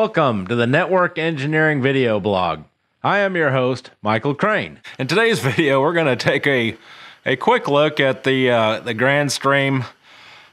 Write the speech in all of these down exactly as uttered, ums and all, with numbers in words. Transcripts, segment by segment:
Welcome to the Network Engineering Video Blog. I am your host, Michael Crane. In today's video, we're going to take a, a quick look at the, uh, the Grandstream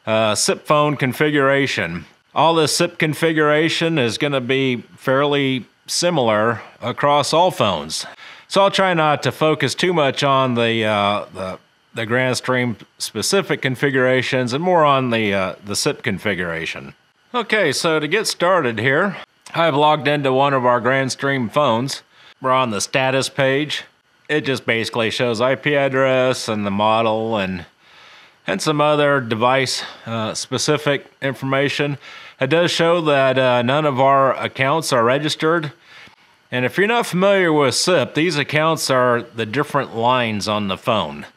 uh, S I P phone configuration. All this S I P configuration is going to be fairly similar across all phones. So I'll try not to focus too much on the, uh, the, the Grandstream specific configurations and more on the, uh, the S I P configuration. Okay, so to get started here, I've logged into one of our Grandstream phones. We're on the status page. It just basically shows I P address and the model and, and some other device uh, specific information. It does show that uh, none of our accounts are registered. And if you're not familiar with S I P, these accounts are the different lines on the phone.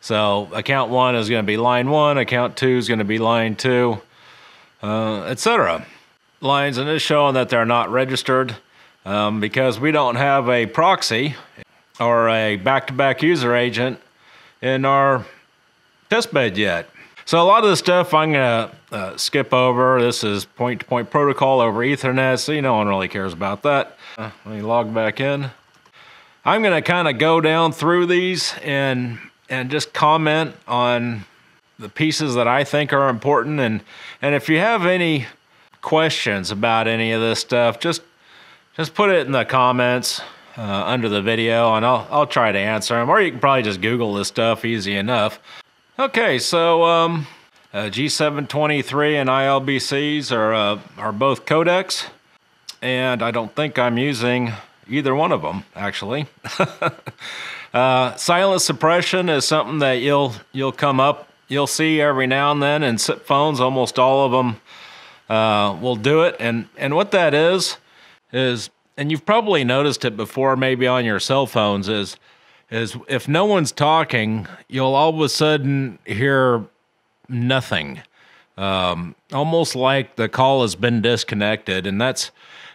So account one is going to be line one, account two is going to be line two, uh, et cetera. Lines, and it's showing that they're not registered um, because we don't have a proxy or a back-to-back user agent in our testbed yet. So a lot of the stuff I'm going to uh, skip over. This is point-to-point protocol over Ethernet, so you know, no one really cares about that. Uh, let me log back in. I'm going to kind of go down through these and and just comment on the pieces that I think are important. And and if you have any questions about any of this stuff, just just put it in the comments uh, under the video, and I'll I'll try to answer them. Or you can probably just Google this stuff, easy enough. Okay, so um, uh, G seven twenty-three and I L B Cs are uh, are both codecs, and I don't think I'm using either one of them actually. uh, silent suppression is something that you'll you'll come up you'll see every now and then in S I P phones. Almost all of them uh, will do it, and and what that is is, and you've probably noticed it before, maybe on your cell phones, is. is if no one's talking, you'll all of a sudden hear nothing. Um, almost like the call has been disconnected. And that's,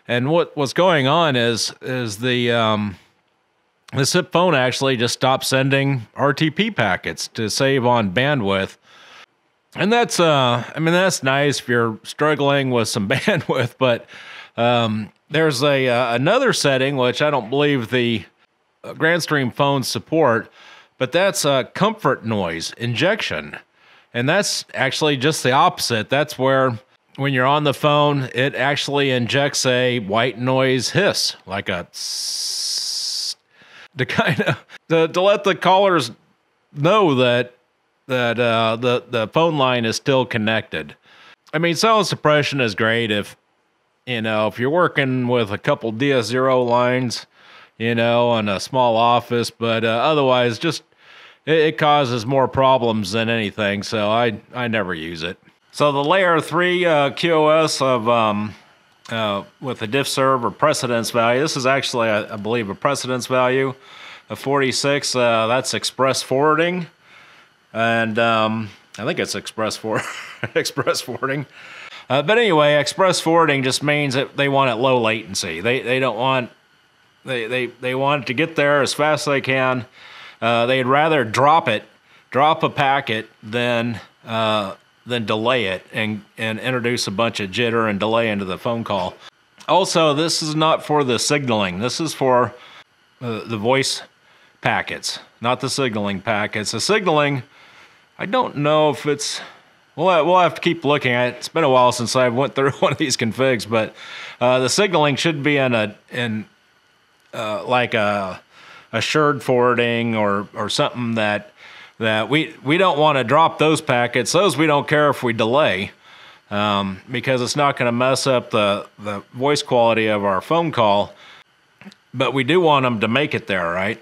and what, what's going on is, is the, um, the S I P phone actually just stopped sending R T P packets to save on bandwidth. And that's, uh, I mean, that's nice if you're struggling with some bandwidth, but um, there's a, uh, another setting, which I don't believe the Grandstream phones support, but that's uh, comfort noise injection. And that's actually just the opposite. That's where when you're on the phone, it actually injects a white noise hiss, like a tss, to kind of to, to let the callers know that that uh, the, the phone line is still connected. I mean, silent suppression is great if, you know, if you're working with a couple D S zero lines, you know, on a small office, but uh, otherwise just, it, it causes more problems than anything, so I, I never use it. So the layer three uh, Q o S of, um, uh, with the diff serve or precedence value, this is actually, I, I believe, a precedence value of forty-six, uh, that's express forwarding, and um, I think it's express, for express forwarding. Uh, but anyway, express forwarding just means that they want it low latency. They, they don't want They, they, they want to get there as fast as they can. Uh, they'd rather drop it, drop a packet than, uh, than delay it and, and introduce a bunch of jitter and delay into the phone call. Also, this is not for the signaling. This is for uh, the voice packets, not the signaling packets. The signaling, I don't know if it's... Well, we'll have to keep looking at it. It's been a while since I went through one of these configs, but uh, the signaling should be in a... in Uh, like a assured forwarding or or something that that we we don't want to drop those packets. Those we don't care if we delay um, because it's not going to mess up the the voice quality of our phone call. But we do want them to make it there, right?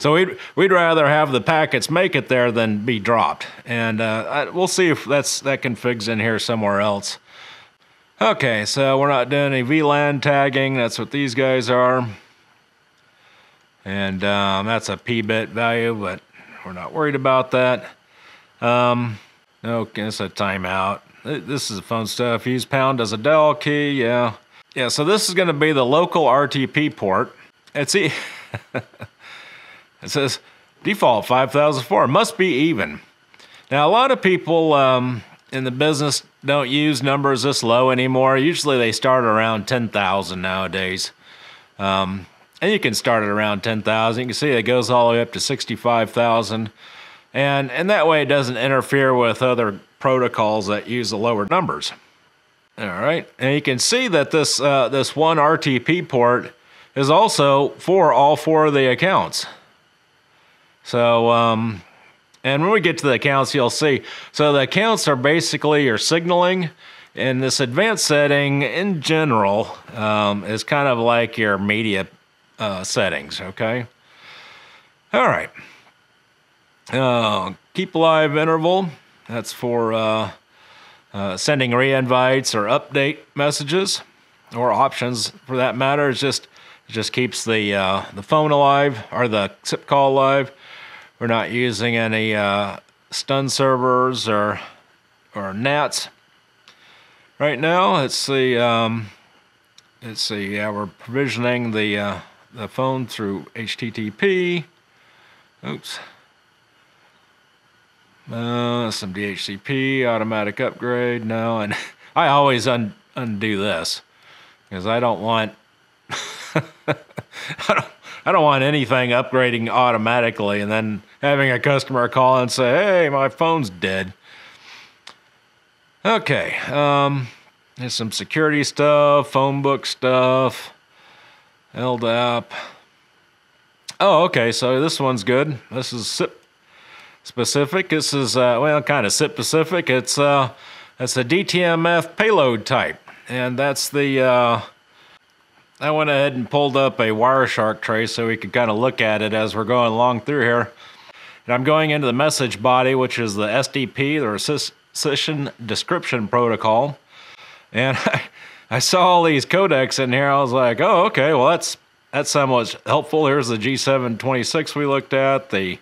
So we'd we'd rather have the packets make it there than be dropped. And uh, I, we'll see if that's that config's in here somewhere else. Okay, so we're not doing any V LAN tagging. That's what these guys are. And um, that's a P bit value, but we're not worried about that. Um, okay, it's a timeout. This is the phone stuff. Use pound as a dial key, yeah. Yeah, so this is gonna be the local R T P port. It's e it says default five thousand four, must be even. Now, a lot of people um, in the business don't use numbers this low anymore. Usually they start around ten thousand nowadays. Um, and you can start at around ten thousand. You can see it goes all the way up to sixty-five thousand. And, and that way it doesn't interfere with other protocols that use the lower numbers. All right, and you can see that this, uh, this one R T P port is also for all four of the accounts. So, um, and when we get to the accounts, you'll see. So the accounts are basically your signaling, and this advanced setting in general um, is kind of like your media uh, settings, okay? All right. Uh, keep live interval, that's for uh, uh, sending re-invites or update messages, or options for that matter. It's just, it just keeps the, uh, the phone alive, or the S I P call alive. We're not using any uh, stun servers or or N A Ts right now. Let's see. Um, let's see. Yeah, we're provisioning the uh, the phone through H T T P. Oops. Uh, some D H C P automatic upgrade. No, and I always un undo this because I don't want. I don't. I don't want anything upgrading automatically and then having a customer call and say, hey, my phone's dead. Okay, um, there's some security stuff, phone book stuff, L D A P. Oh, okay, so this one's good. This is S I P specific. This is, uh, well, kind of S I P specific. It's, uh, it's a D T M F payload type, and that's the... Uh, I went ahead and pulled up a Wireshark trace so we could kind of look at it as we're going along through here. And I'm going into the message body, which is the S D P, the Session Description Protocol. And I, I saw all these codecs in here. I was like, oh, okay, well, that's, that's somewhat helpful. Here's the G seven twenty-six we looked at, the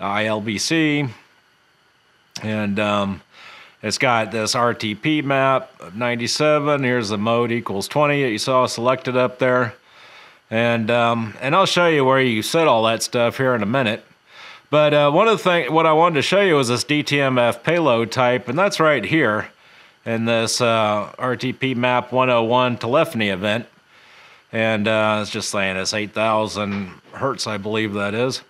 I L B C. And um, it's got this R T P map of ninety-seven. Here's the mode equals twenty that you saw selected up there. And um, and I'll show you where you set all that stuff here in a minute. But uh, one of the things, what I wanted to show you is this D T M F payload type, and that's right here in this uh, R T P map one oh one telephony event. And uh, it's just saying it's eight thousand hertz, I believe that is.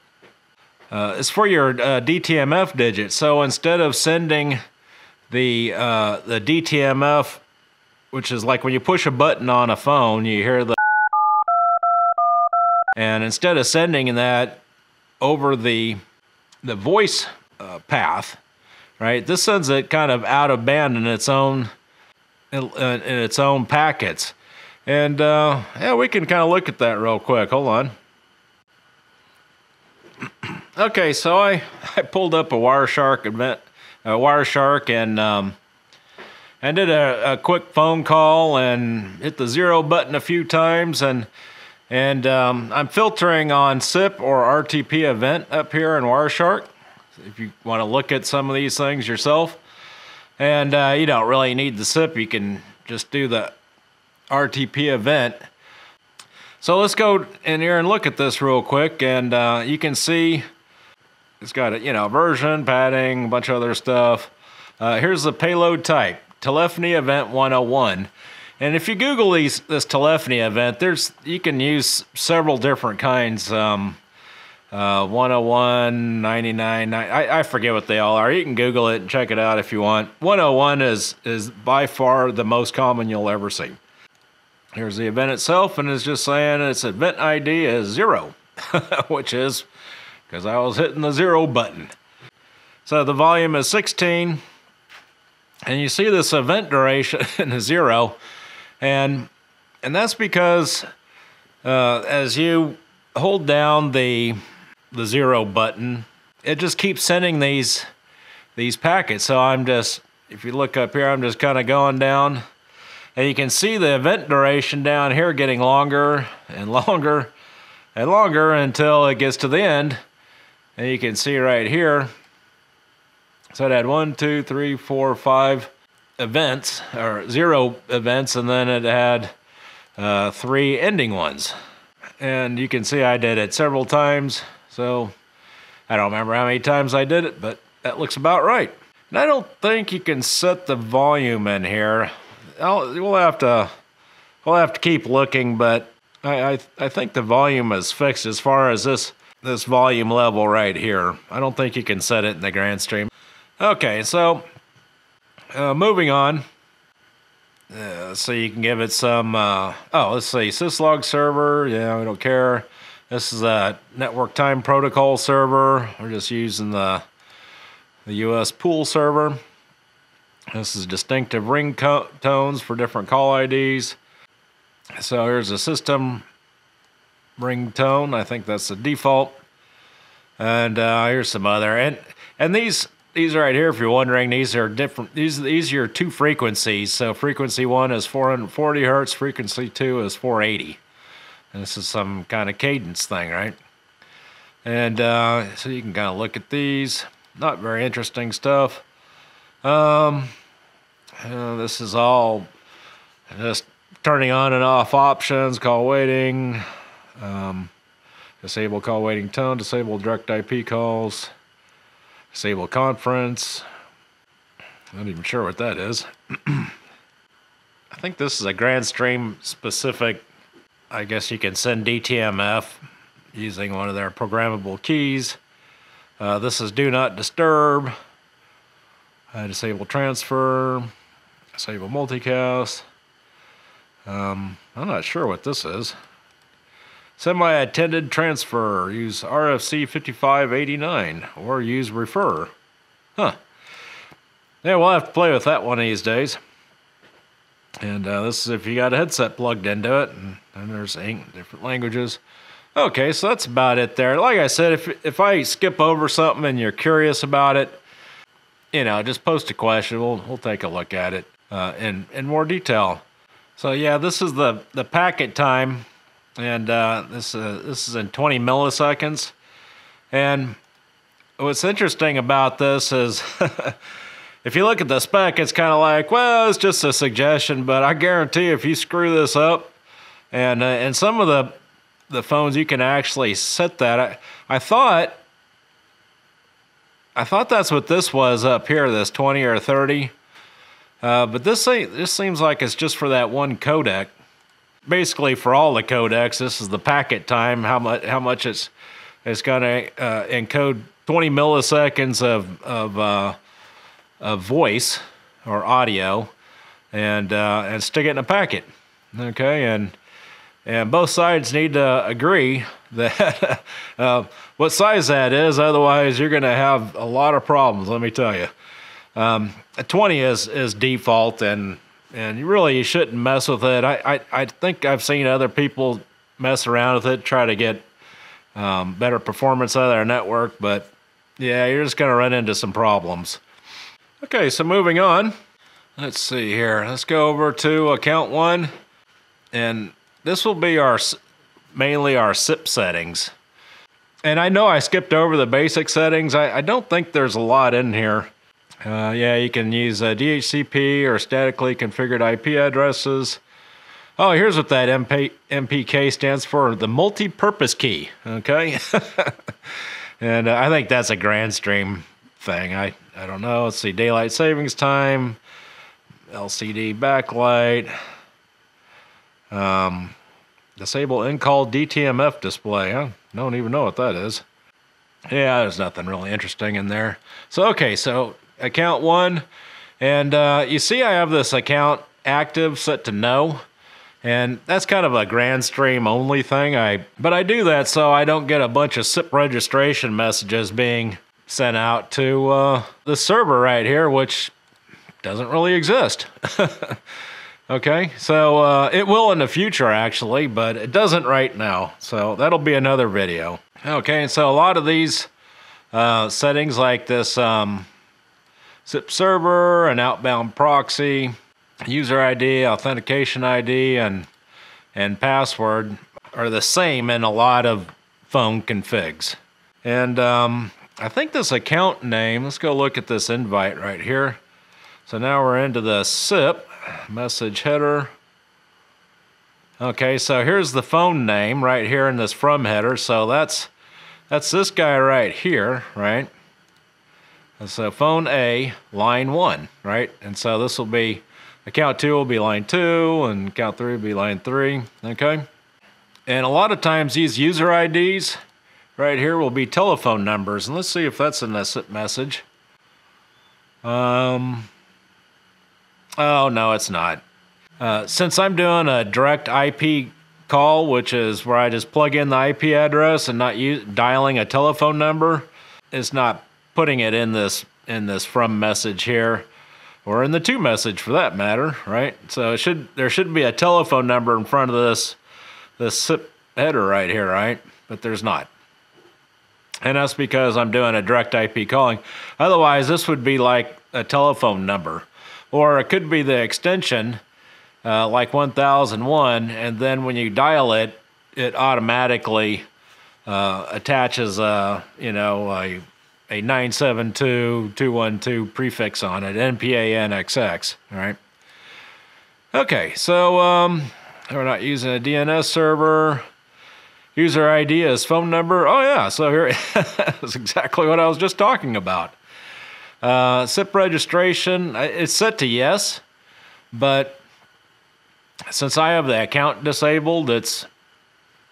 Uh, it's for your uh, D T M F digit. So instead of sending The, uh, the D T M F, which is like when you push a button on a phone, you hear the... And instead of sending that over the, the voice uh, path, right, this sends it kind of out of band in its own, in, in its own packets. And uh, yeah, we can kind of look at that real quick. Hold on. Okay, so I, I pulled up a Wireshark event. Uh, Wireshark and um, and did a, a quick phone call and hit the zero button a few times, and and um, I'm filtering on S I P or R T P event up here in Wireshark. If you want to look at some of these things yourself, and uh, you don't really need the S I P, you can just do the R T P event. So let's go in here and look at this real quick, and uh, you can see. It's got a, you know, version, padding, a bunch of other stuff. Uh, here's the payload type, telephony event one oh one. And if you Google these, this telephony event, there's you can use several different kinds. Um, uh, one oh one, ninety-nine, I, I forget what they all are. You can Google it and check it out if you want. one oh one is, is by far the most common you'll ever see. Here's the event itself, and it's just saying its event I D is zero, which is... because I was hitting the zero button. So the volume is sixteen, and you see this event duration in a zero, and and that's because uh, as you hold down the the zero button, it just keeps sending these these packets. So I'm just, if you look up here, I'm just kind of going down, and you can see the event duration down here getting longer and longer and longer until it gets to the end. And you can see right here, so it had one, two, three, four, five events, or zero events, and then it had uh, three ending ones. And you can see I did it several times, so I don't remember how many times I did it, but that looks about right. And I don't think you can set the volume in here. I'll, we'll have to we'll have to keep looking, but I, I I think the volume is fixed as far as this this volume level right here. I don't think you can set it in the Grandstream. Okay, so uh, moving on. Uh, so you can give it some. Uh, oh, let's see, syslog server. Yeah, we don't care. This is a network time protocol server. We're just using the the U S pool server. This is distinctive ring tones for different call I Ds. So here's a system ring tone. I think that's the default. And uh, here's some other. And and these these right here, if you're wondering, these are different. These these are two frequencies. So frequency one is four hundred forty hertz. Frequency two is four eighty. And this is some kind of cadence thing, right? And uh, so you can kind of look at these. Not very interesting stuff. Um, uh, this is all just turning on and off options, call waiting, um, disable call waiting tone, disable direct I P calls, disable conference. Not even sure what that is. I think this is a Grandstream specific, I guess you can send D T M F using one of their programmable keys. Uh, this is do not disturb. Uh, disable transfer, disable multicast. Um, I'm not sure what this is. Semi-attended transfer, use R F C fifty-five eighty-nine or use refer. Huh. Yeah, we'll have to play with that one of these days. And uh, this is if you got a headset plugged into it, and, and there's eight different languages. Okay, so that's about it there. Like I said, if, if I skip over something and you're curious about it, you know, just post a question. We'll, we'll take a look at it uh, in, in more detail. So yeah, this is the, the packet time. And uh, this, uh, this is in twenty milliseconds. And what's interesting about this is if you look at the spec, it's kind of like, well, it's just a suggestion. But I guarantee if you screw this up, and, uh, and some of the, the phones, you can actually set that. I, I thought... I thought that's what this was up here, this twenty or thirty. Uh, but this, this seems like it's just for that one codec. Basically, for all the codecs, this is the packet time, how much how much it's it's going to uh, encode twenty milliseconds of of, uh, of voice or audio, and uh, and stick it in a packet. Okay, and and both sides need to agree that uh, what size that is, otherwise you're going to have a lot of problems, let me tell you. Um, twenty is is default, and and you really you shouldn't mess with it. I, I, I think I've seen other people mess around with it, try to get um, better performance out of their network, but yeah, you're just going to run into some problems. Okay, so moving on. Let's see here. Let's go over to account one, and this will be our mainly our S I P settings. And I know I skipped over the basic settings. I, I don't think there's a lot in here. Uh, yeah, you can use uh, D H C P or statically configured I P addresses. Oh, here's what that M P K stands for, the multi-purpose key, okay? And uh, I think that's a Grandstream thing. I, I don't know. Let's see, daylight savings time, L C D backlight, um... disable in-call D T M F display. I don't even know what that is. Yeah, there's nothing really interesting in there. So, okay, so account one. And uh, you see I have this account active set to no. And that's kind of a Grandstream only thing. I But I do that so I don't get a bunch of S I P registration messages being sent out to uh, the server right here, which doesn't really exist. Okay, so uh, it will in the future, actually, but it doesn't right now. So that'll be another video. Okay, and so a lot of these uh, settings like this um, S I P server, an outbound proxy, user I D, authentication I D, and, and password are the same in a lot of phone configs. And um, I think this account name, let's go look at this invite right here. So now we're into the S I P. Message header. Okay, so here's the phone name right here in this from header. So that's that's this guy right here, right? And so phone A, line one, right? And so this will be, account two will be line two, and account three will be line three, okay? And a lot of times these user I Ds right here will be telephone numbers. And let's see if that's in the S I P message. Um, oh, no, it's not. Uh, since I'm doing a direct I P call, which is where I just plug in the I P address and not use, dialing a telephone number, it's not putting it in this in this from message here, or in the to message for that matter, right? So it should there should be a telephone number in front of this this S I P header right here, right? But there's not. And that's because I'm doing a direct I P calling. Otherwise, this would be like a telephone number, or it could be the extension uh, like one thousand one, and then when you dial it, it automatically uh, attaches a, you know, a, a nine seven two two one two prefix on it, N P A N X X, all right? Okay, so um, we're not using a D N S server. User I D is phone number. Oh yeah, so here is exactly what I was just talking about. Uh, S I P registration, it's set to yes, but since I have the account disabled, it's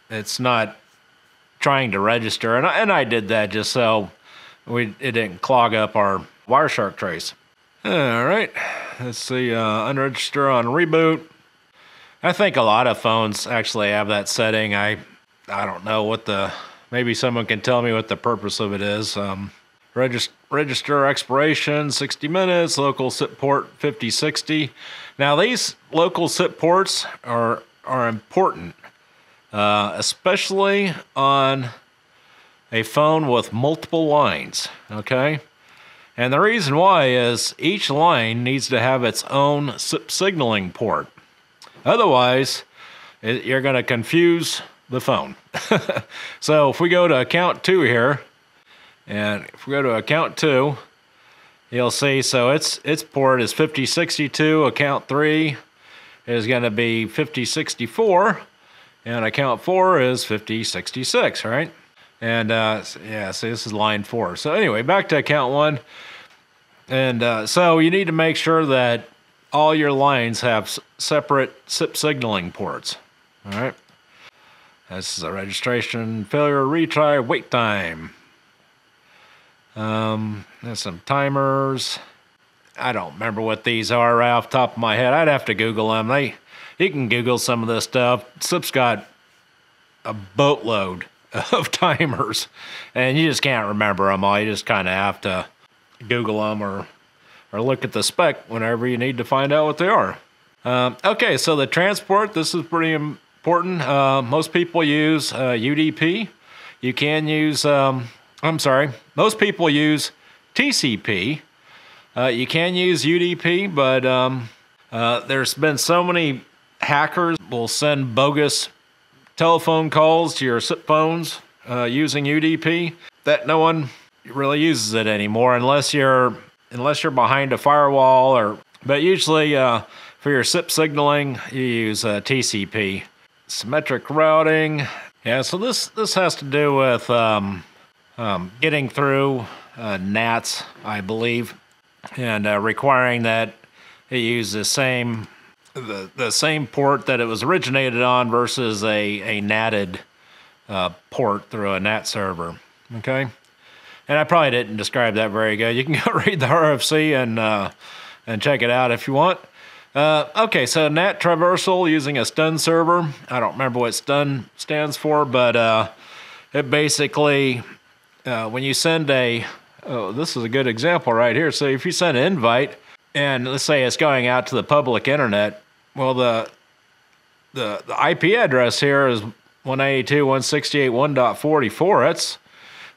it's not trying to register, and I, and I did that just so we it didn't clog up our Wireshark trace. All right, let's see, uh, unregister on reboot. I think a lot of phones actually have that setting. I I don't know what the, maybe someone can tell me what the purpose of it is. Um, regist register expiration, sixty minutes, local S I P port fifty sixty. Now these local S I P ports are, are important, uh, especially on a phone with multiple lines, okay? And the reason why is each line needs to have its own S I P signaling port. Otherwise, it, you're gonna confuse the phone. So if we go to account two here, and if we go to account two, you'll see, so its its port is fifty sixty-two, account three is gonna be fifty sixty-four, and account four is fifty sixty-six, right? And uh, yeah, see, this is line four. So anyway, back to account one. And uh, so you need to make sure that all your lines have separate S I P signaling ports, all right? This is a registration failure, retry, wait time. Um, there's some timers. I don't remember what these are right off the top of my head. I'd have to Google them. They, you can Google some of this stuff. S I P's got a boatload of timers, and you just can't remember them all. You just kind of have to Google them or, or look at the spec whenever you need to find out what they are. Um, okay, so the transport, this is pretty important. Important. Uh, most people use uh, U D P. You can use, um, I'm sorry, most people use T C P. Uh, you can use U D P, but um, uh, there's been so many hackers will send bogus telephone calls to your S I P phones uh, using U D P that no one really uses it anymore unless you're unless you're behind a firewall or. But usually uh, for your S I P signaling, you use uh, T C P. Symmetric routing. Yeah, so this, this has to do with um, um, getting through uh, N A Ts, I believe, and uh, requiring that it use the same, the, the same port that it was originated on versus a, a natted uh, port through a N A T server, okay? And I probably didn't describe that very good. You can go read the R F C and, uh, and check it out if you want. Uh, okay, so N A T traversal using a S T U N server. I don't remember what S T U N stands for, but uh, it basically, uh, when you send a, oh, this is a good example right here. So if you send an invite, and let's say it's going out to the public internet, well, the the, the I P address here is one eighty-two dot one sixty-eight dot one dot forty-four. That's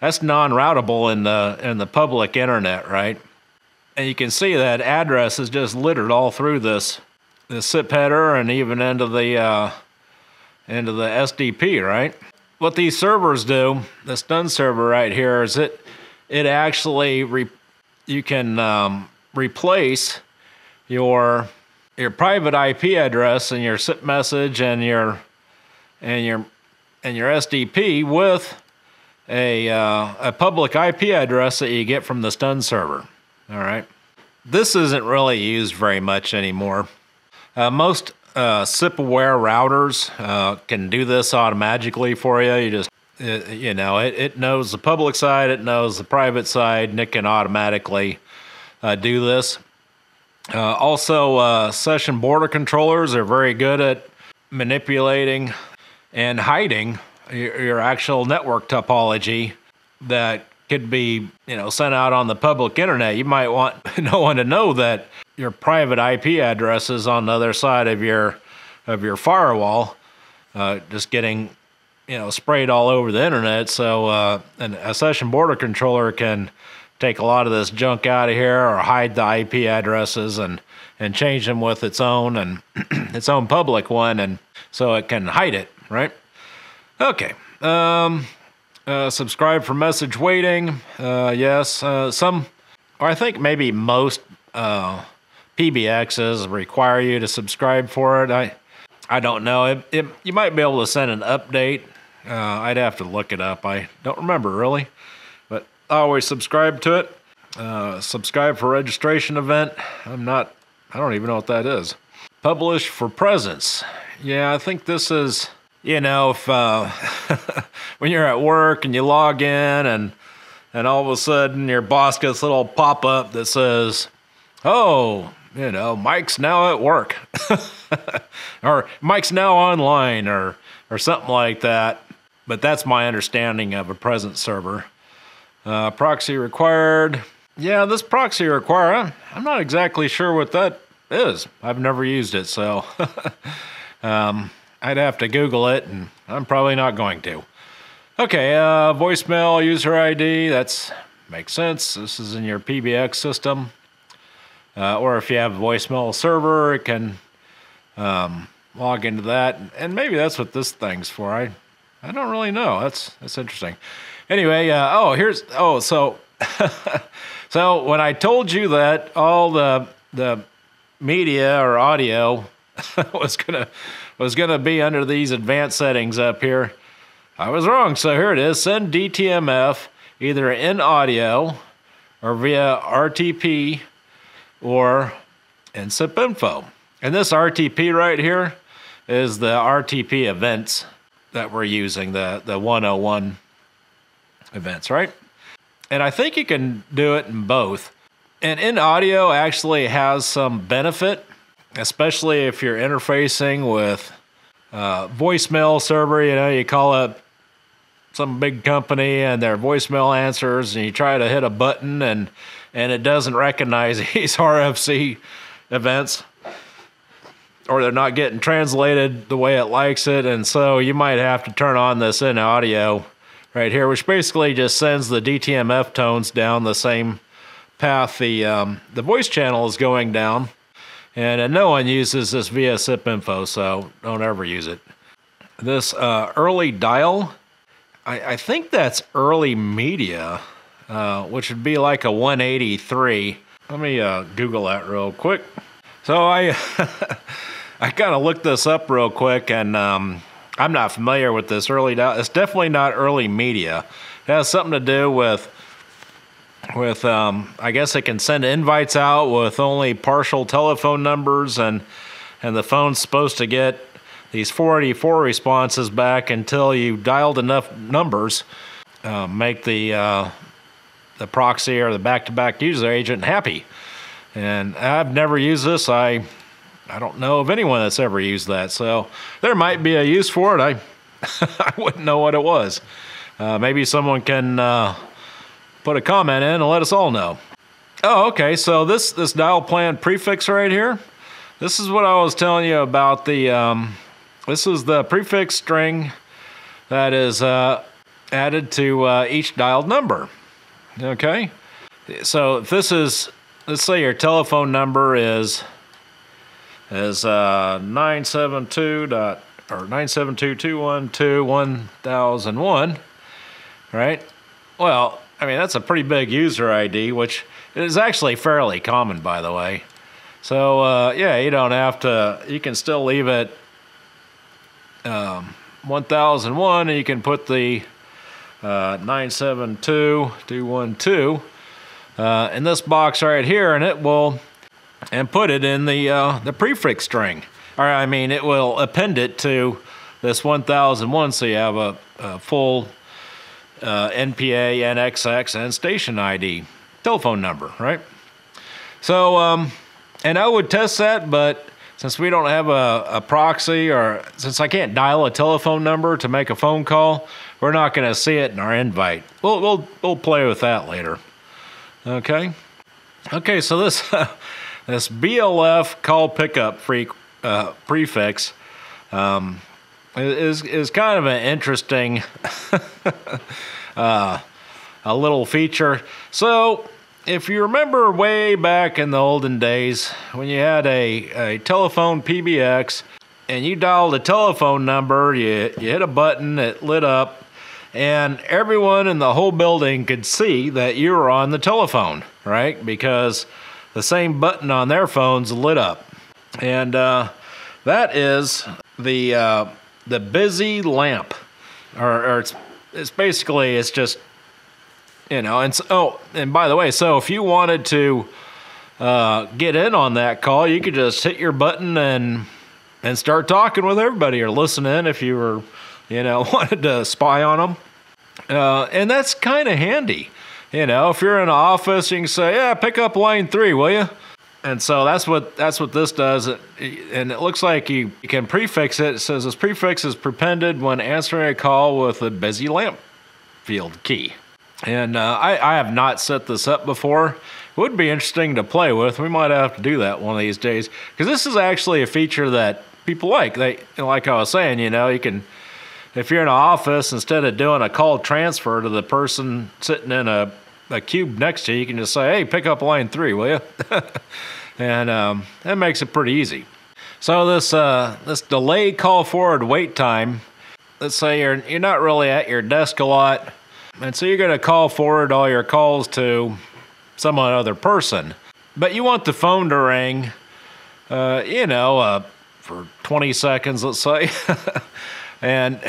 that's non-routable in the in the public internet, right? And you can see that address is just littered all through this, this S I P header and even into the uh, into the S D P, right? What these servers do, the S T U N server right here, is it it actually re, you can um, replace your your private I P address and your S I P message and your and your and your S D P with a, uh, a public I P address that you get from the STUN server. All right. This isn't really used very much anymore. Uh, most uh, S I P-aware routers uh, can do this automatically for you. You just, it, you know, it, it knows the public side, it knows the private side, and it can automatically uh, do this. Uh, also, uh, session border controllers are very good at manipulating and hiding your, your actual network topology that could be, you know, sent out on the public internet. You might want no one to know that your private I P address is on the other side of your of your firewall, uh, just getting, you know, sprayed all over the internet. So, uh, and a session border controller can take a lot of this junk out of here, or hide the I P addresses and, and change them with its own and its own public one, and so it can hide it, right? Okay. Um, uh, subscribe for message waiting. Uh, yes. Uh, some, or I think maybe most uh, P B Xs require you to subscribe for it. I I don't know. It, it, you might be able to send an update. Uh, I'd have to look it up. I don't remember really. Always subscribe to it. Uh, subscribe for registration event. I'm not, I don't even know what that is. Publish for presence. Yeah, I think this is, you know, if uh, when you're at work and you log in and and all of a sudden your boss gets a little pop-up that says, oh, you know, Mike's now at work. Or Mike's now online, or or something like that. But that's my understanding of a presence server. Uh, proxy required. Yeah, this proxy required, I'm not exactly sure what that is. I've never used it, so um, I'd have to Google it, and I'm probably not going to. Okay, uh, voicemail, user I D, that's makes sense. This is in your P B X system. Uh, or if you have a voicemail server, it can um, log into that. And maybe that's what this thing's for. I, I don't really know. That's, that's interesting. Anyway, uh, oh, here's, oh, so, so when I told you that all the the media or audio was gonna was gonna be under these advanced settings up here, I was wrong. So here it is: send D T M F either in audio or via R T P or in S I P info. And this R T P right here is the R T P events that we're using, the the one oh one. Events, right? And I think you can do it in both. And in audio actually has some benefit, especially if you're interfacing with uh, voicemail server. You know, you call up some big company and their voicemail answers, and you try to hit a button, and and it doesn't recognize these R F C events, or they're not getting translated the way it likes it, and so you might have to turn on this in audio right here, which basically just sends the D T M F tones down the same path the um, the voice channel is going down, and, and no one uses this via S I P info, so don't ever use it. This uh, early dial, I, I think that's early media, uh, which would be like a one eighty-three. Let me uh, Google that real quick. So I I kind of looked this up real quick, and um, I'm not familiar with this early dial. It's definitely not early media. It has something to do with, with um, I guess it can send invites out with only partial telephone numbers, and and the phone's supposed to get these four eighty-four responses back until you dialed enough numbers, uh, make the uh, the proxy or the back-to-back user agent happy. And I've never used this. I. I don't know of anyone that's ever used that, so there might be a use for it. I I wouldn't know what it was. Uh, maybe someone can uh, put a comment in and let us all know. Oh, okay, so this, this dial plan prefix right here, this is what I was telling you about the, um, this is the prefix string that is uh, added to uh, each dialed number, okay? So if this is, let's say your telephone number is is uh, nine seven two dot, or nine seven two, two one two, one thousand one, right? Well, I mean, that's a pretty big user I D, which is actually fairly common, by the way. So, uh, yeah, you don't have to, you can still leave it um, one thousand one, and you can put the uh, nine seven two two one two uh, in this box right here, and it will and put it in the uh, the prefix string. Or I mean, it will append it to this one thousand one, so you have a, a full uh, N P A, N X X, and station I D, telephone number, right? So, um, and I would test that, but since we don't have a, a proxy, or since I can't dial a telephone number to make a phone call, we're not going to see it in our invite. We'll, we'll, we'll play with that later. Okay? Okay, so this, this B L F call pickup frequency, Uh, prefix um, is is kind of an interesting uh, a little feature. So if you remember way back in the olden days when you had a, a telephone P B X and you dialed a telephone number, you, you hit a button, it lit up, and everyone in the whole building could see that you were on the telephone, right? Because the same button on their phones lit up. And uh, that is the uh, the busy lamp, or, or it's it's basically it's just you know. And so, oh, and by the way, so if you wanted to uh, get in on that call, you could just hit your button and and start talking with everybody, or listen in if you were you know wanted to spy on them. Uh, and that's kind of handy, you know. If you're in an office, you can say, yeah, pick up line three, will you? And so that's what that's what this does, and it looks like you, you can prefix it. It says this prefix is prepended when answering a call with a busy lamp field key. And uh, I, I have not set this up before. It would be interesting to play with. We might have to do that one of these days, because this is actually a feature that people like. They like I was saying, you know, you can, if you're in an office, instead of doing a call transfer to the person sitting in a a cube next to you, you can just say, hey, pick up line three, will you? And um, that makes it pretty easy. So this uh, this delay call forward wait time, let's say you're, you're not really at your desk a lot, and so you're going to call forward all your calls to some other person, but you want the phone to ring, uh, you know, uh, for twenty seconds, let's say. And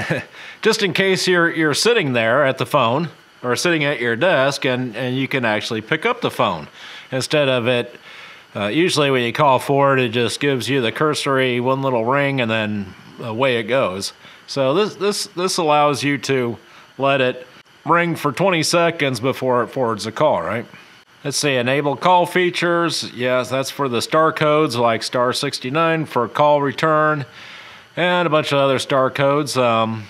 just in case you're, you're sitting there at the phone, or sitting at your desk, and, and you can actually pick up the phone. Instead of it, uh, usually when you call forward, it just gives you the cursory one little ring and then away it goes. So this this this allows you to let it ring for twenty seconds before it forwards the call, right? Let's see, enable call features. Yes, that's for the star codes, like star sixty-nine for call return, and a bunch of other star codes. Um,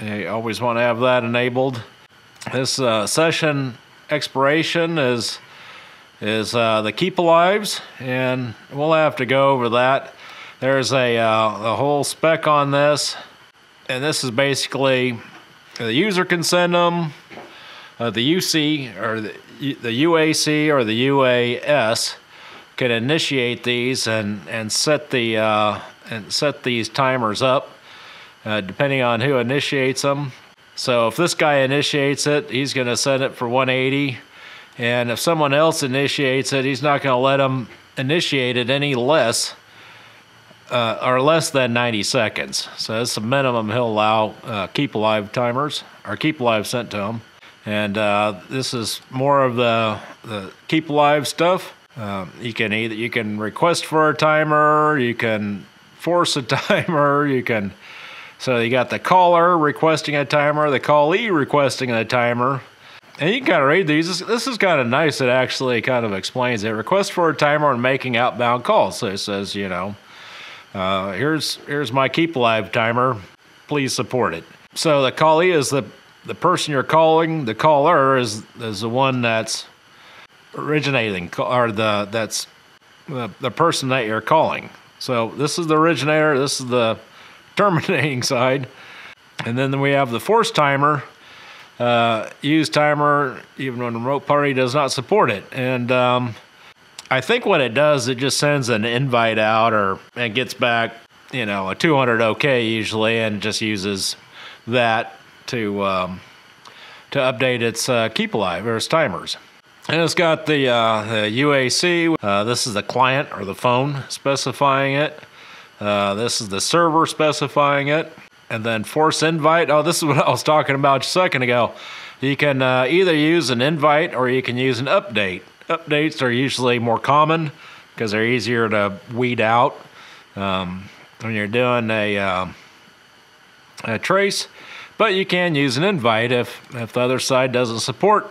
you always want to have that enabled. This uh, session expiration is is uh, the keep alives, and we'll have to go over that. There's a, uh, a whole spec on this, and this is basically the user can send them, uh, the U C or the, the U A C or the U A S can initiate these and and set the uh, and set these timers up uh, depending on who initiates them. So if this guy initiates it, he's going to set it for one eighty. And if someone else initiates it, he's not going to let them initiate it any less uh, or less than ninety seconds. So that's the minimum he'll allow uh, keep alive timers or keep alive sent to him. And uh, this is more of the, the keep alive stuff. Uh, you can either you can request for a timer, you can force a timer, you can. So you got the caller requesting a timer, the callee requesting a timer. And you can kind of read these. This, this is kind of nice. It actually kind of explains it. Request for a timer and making outbound calls. So it says, you know, uh, here's here's my keep alive timer. Please support it. So the callee is the, the person you're calling. The caller is is the one that's originating, or the that's the, the person that you're calling. So this is the originator. This is the terminating side. And then we have the force timer, uh, use timer even when the remote party does not support it. And um, I think what it does, it just sends an invite out, or and gets back, you know, a two hundred okay usually, and just uses that to um, to update its uh, keep alive or its timers. And it's got the, uh, the U A C. Uh, this is the client or the phone specifying it. Uh, this is the server specifying it. And then force invite. Oh, this is what I was talking about just a second ago. You can uh, either use an invite or you can use an update. Updates are usually more common because they're easier to weed out. Um, when you're doing a, uh, a trace, but you can use an invite if, if the other side doesn't support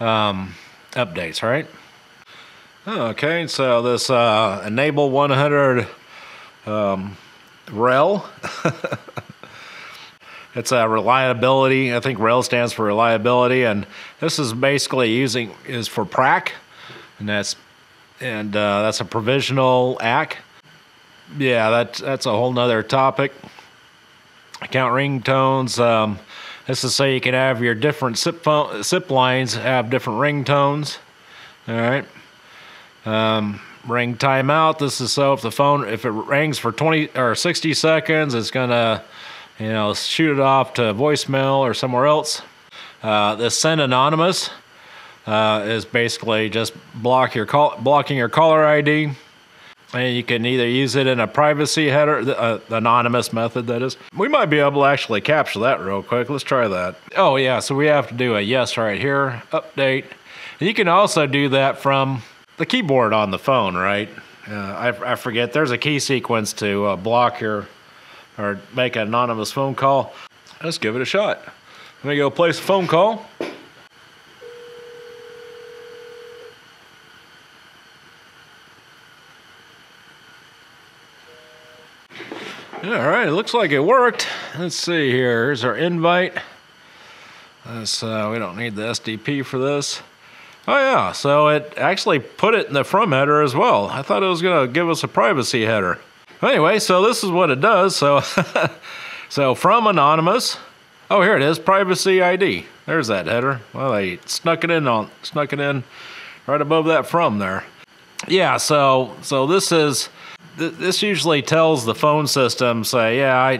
um, updates, right? Okay, so this uh, enable one hundred um, rel. It's a reliability. I think rel stands for reliability, and this is basically using is for P R A C, and that's and uh, that's a provisional A C K. Yeah, that's that's a whole nother topic. Account ringtones. Um, this is so you can have your different S I P phone, S I P lines have different ringtones. All right. Um, ring timeout. This is so if the phone if it rings for twenty or sixty seconds, it's gonna you know shoot it off to voicemail or somewhere else. Uh, the send anonymous uh, is basically just block your call blocking your caller I D, and you can either use it in a privacy header, the uh, anonymous method that is. We might be able to actually capture that real quick. Let's try that. Oh yeah, so we have to do a yes right here. Update. And you can also do that from the keyboard on the phone, right? Uh, I, I forget, there's a key sequence to uh, block your, or make an anonymous phone call. Let's give it a shot. Let me go place a phone call. All right, it looks like it worked. Let's see here, here's our invite. This, uh, we don't need the S D P for this. Oh yeah, so it actually put it in the from header as well. I thought it was gonna give us a privacy header. Anyway, so this is what it does. So, so from anonymous. Oh, here it is, privacy I D. There's that header. Well, they snuck it in on, snuck it in, right above that from there. Yeah. So, so this is, th this usually tells the phone system, say, yeah, I,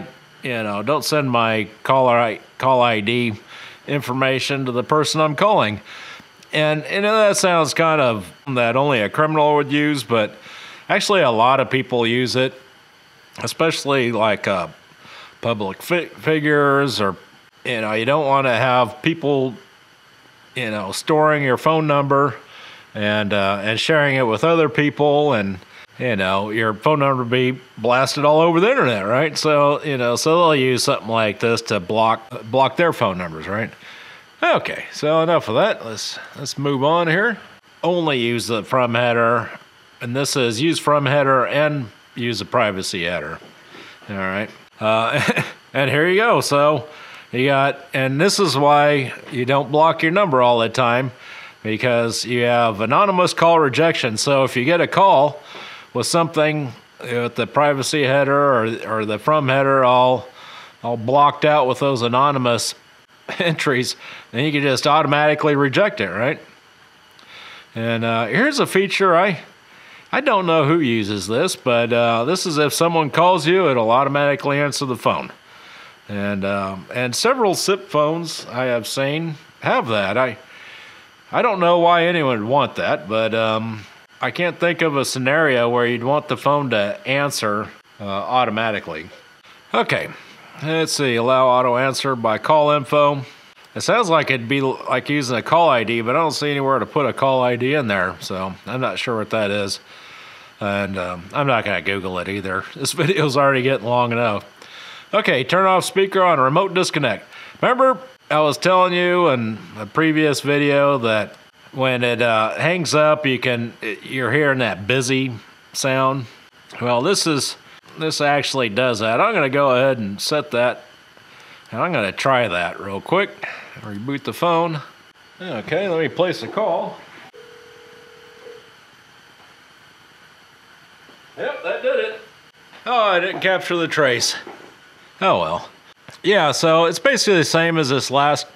you know, don't send my caller call I D information to the person I'm calling. And you know that sounds kind of that only a criminal would use, but actually a lot of people use it, especially like uh, public fi figures or, you know, you don't want to have people, you know, storing your phone number and uh, and sharing it with other people, and you know your phone number would be blasted all over the internet, right? So you know, so they'll use something like this to block block their phone numbers, right? Okay, so enough of that. Let's let's move on here. Only use the from header, and this is use from header and use a privacy header. All right, uh, and here you go. So you got, and this is why you don't block your number all the time, because you have anonymous call rejection. So if you get a call with something with the privacy header or or the from header all all blocked out with those anonymous entries, then you can just automatically reject it, right? And uh, here's a feature I I don't know who uses this, but uh, this is if someone calls you, it'll automatically answer the phone. And um, and several S I P phones I have seen have that. I I don't know why anyone would want that, but um, I can't think of a scenario where you'd want the phone to answer uh, automatically. Okay. Let's see, allow auto answer by call info. It sounds like it'd be like using a call I D, but I don't see anywhere to put a call I D in there, so I'm not sure what that is. And um, I'm not gonna Google it either. This video's already getting long enough. Okay, turn off speaker on remote disconnect. Remember, I was telling you in a previous video that when it uh, hangs up, you can, you're hearing that busy sound. Well, this is, this actually does that. I'm gonna go ahead and set that, and I'm gonna try that real quick. Reboot the phone. Okay, let me place a call. Yep, that did it. Oh, I didn't capture the trace. Oh well. Yeah, so it's basically the same as this last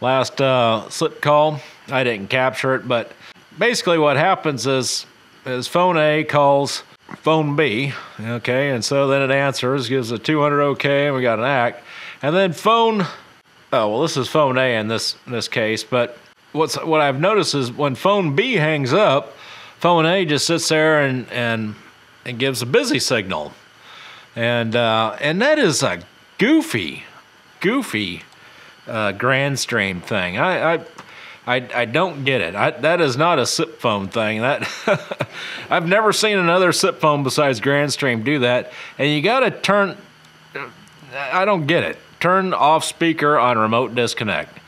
last uh, slip call. I didn't capture it, but basically what happens is is phone A calls phone B, okay, and so then it answers, gives a two hundred okay, and we got an A C K. And then phone, oh, well, this is phone A in this in this case, but what's what I've noticed is when phone B hangs up, phone A just sits there and and, and gives a busy signal. And, uh, and that is a goofy, goofy uh, Grandstream thing. I, I I, I don't get it. I, that is not a S I P phone thing. That I've never seen another S I P phone besides Grandstream do that. And you got to turn. I don't get it. Turn off speaker on remote disconnect.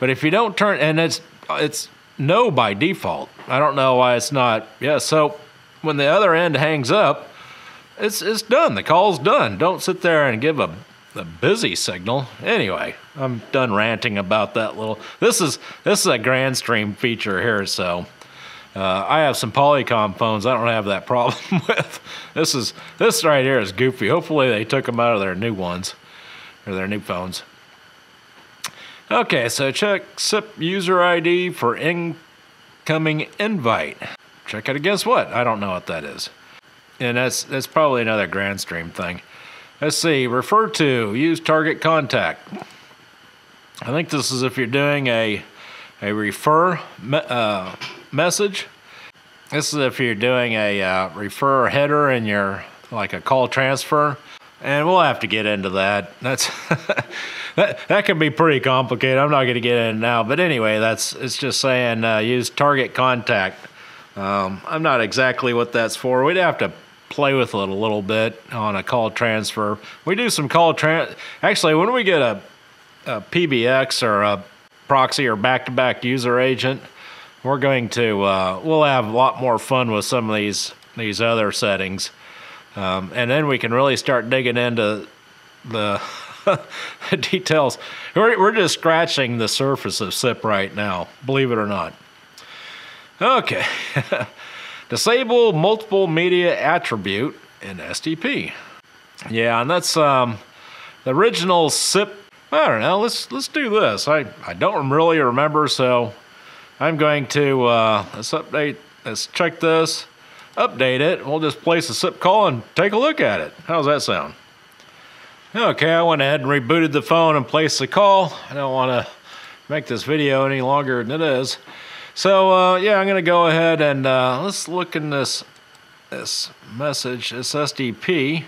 But if you don't turn, and it's it's no by default. I don't know why it's not. Yeah. So when the other end hangs up, it's it's done. The call's done. Don't sit there and give a. The busy signal. Anyway, I'm done ranting about that little. This is this is a Grandstream feature here, so uh, I have some Polycom phones. I don't have that problem with. This is this right here is goofy. Hopefully they took them out of their new ones or their new phones. Okay, so check S I P user I D for incoming invite. Check it against what? I don't know what that is, and that's that's probably another Grandstream thing. Let's see, refer to, use target contact. I think this is if you're doing a, a refer me, uh, message. This is if you're doing a uh, refer header in your, like a call transfer. And we'll have to get into that. That's that, that can be pretty complicated. I'm not going to get in now. But anyway, that's it's just saying uh, use target contact. Um, I'm not exactly what that's for. We'd have to play with it a little bit on a call transfer. We do some call trans. Actually, when we get a, a P B X or a proxy or back-to-back user agent, we're going to uh, we'll have a lot more fun with some of these these other settings, um, and then we can really start digging into the details. We're we're just scratching the surface of S I P right now, believe it or not. Okay. Disable multiple media attribute in S T P. Yeah, and that's um, the original S I P. I don't know. Let's let's do this. I I don't really remember, so I'm going to uh, let's update. Let's check this, update it. We'll just place a S I P call and take a look at it. How's that sound? Okay, I went ahead and rebooted the phone and placed the call. I don't want to make this video any longer than it is. So uh, yeah, I'm gonna go ahead and uh, let's look in this this message, this S D P,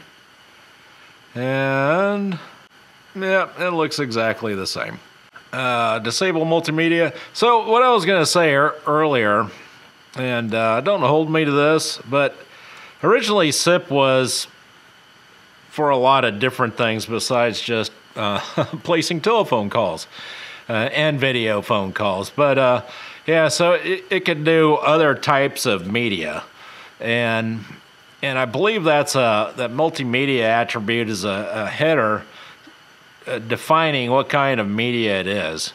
and yeah, it looks exactly the same. Uh, disable multimedia. So what I was gonna say er earlier, and uh, don't hold me to this, but originally S I P was for a lot of different things besides just uh, placing telephone calls uh, and video phone calls, but. Uh, Yeah, so it, it could do other types of media, and and I believe that's a that multimedia attribute is a, a header uh, defining what kind of media it is,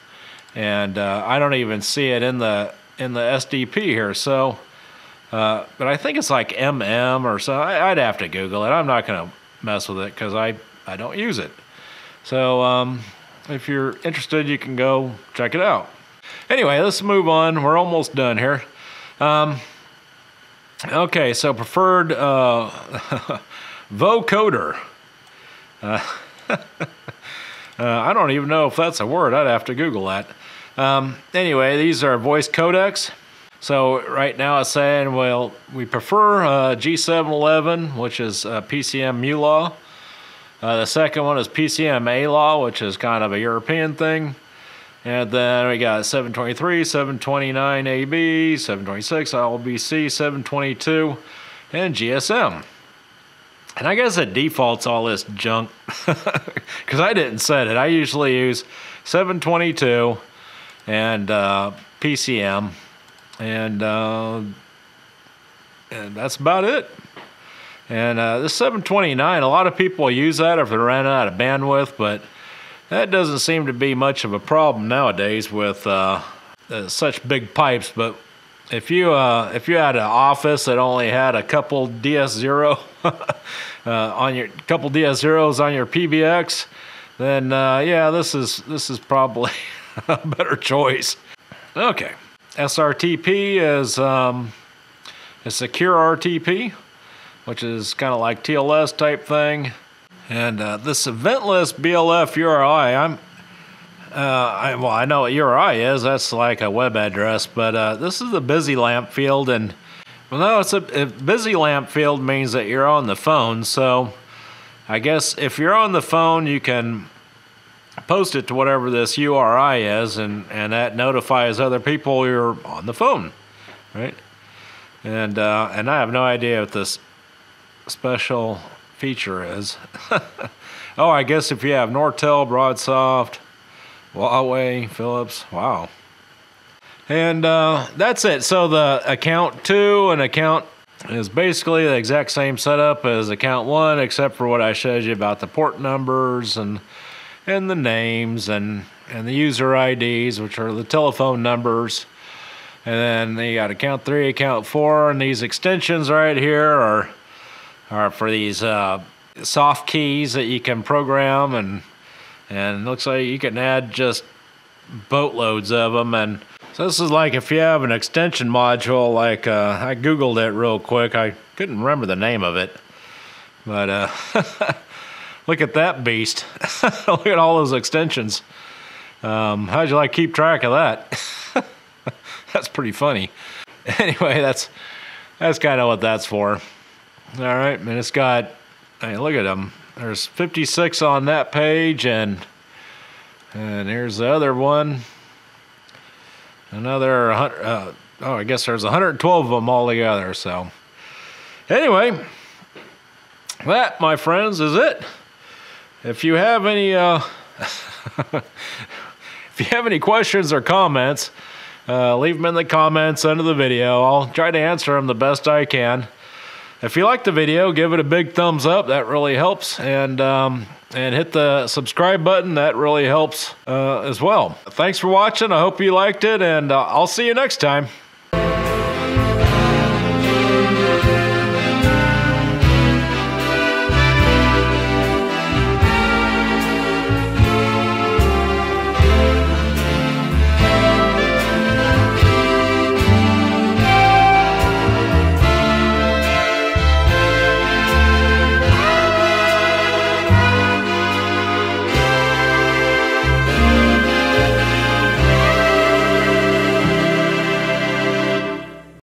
and uh, I don't even see it in the in the S D P here. So, uh, but I think it's like M M or so. I, I'd have to Google it. I'm not going to mess with it because I I don't use it. So um, if you're interested, you can go check it out. Anyway, let's move on. We're almost done here. Um, okay, so preferred uh, vocoder. Uh, uh, I don't even know if that's a word. I'd have to Google that. Um, anyway, these are voice codecs. So right now it's saying, well, we prefer uh, G seven eleven, which is uh, P C M U law. Uh, the second one is P C M A law, which is kind of a European thing. And then we got seven twenty-three, seven twenty-nine A B, seven twenty-six, I L B C, seven twenty-two, and G S M. And I guess it defaults all this junk because I didn't set it. I usually use seven twenty-two and uh, P C M, and, uh, and that's about it. And uh, this seven twenty-nine, a lot of people use that if they ran out of bandwidth, but that doesn't seem to be much of a problem nowadays with uh, uh, such big pipes. But if you uh, if you had an office that only had a couple D S zero uh, on your couple D S zeros on your P B X, then uh, yeah, this is this is probably a better choice. Okay, S R T P is um, a secure R T P, which is kind of like T L S type thing. And uh, this eventless B L F U R I, I'm, uh, I, well, I know what U R I is. That's like a web address, but uh, this is the busy lamp field, and well, no, it's a, a busy lamp field means that you're on the phone. So, I guess if you're on the phone, you can post it to whatever this U R I is, and, and that notifies other people you're on the phone, right? And, uh, and I have no idea what this special feature is. Oh, I guess if you have Nortel, BroadSoft, Huawei, Philips, wow. And uh, that's it. So the account two and account is basically the exact same setup as account one, except for what I showed you about the port numbers and and the names and, and the user I Ds, which are the telephone numbers. And then you got account three, account four, and these extensions right here are, are for these uh, soft keys that you can program, and and it looks like you can add just boatloads of them. And so this is like if you have an extension module, like uh, I Googled it real quick. I couldn't remember the name of it, but uh, look at that beast. Look at all those extensions. Um, how'd you like keep track of that? That's pretty funny. Anyway, that's that's kind of what that's for. All right, and it's got, hey, look at them. There's fifty-six on that page, and and here's the other one. Another, uh, oh, I guess there's one hundred twelve of them all together. So anyway, that, my friends, is it. If you have any, uh, if you have any questions or comments, uh, leave them in the comments under the video. I'll try to answer them the best I can. If you like the video, give it a big thumbs up. That really helps. And um, and hit the subscribe button. That really helps uh, as well. Thanks for watching. I hope you liked it, and uh, I'll see you next time.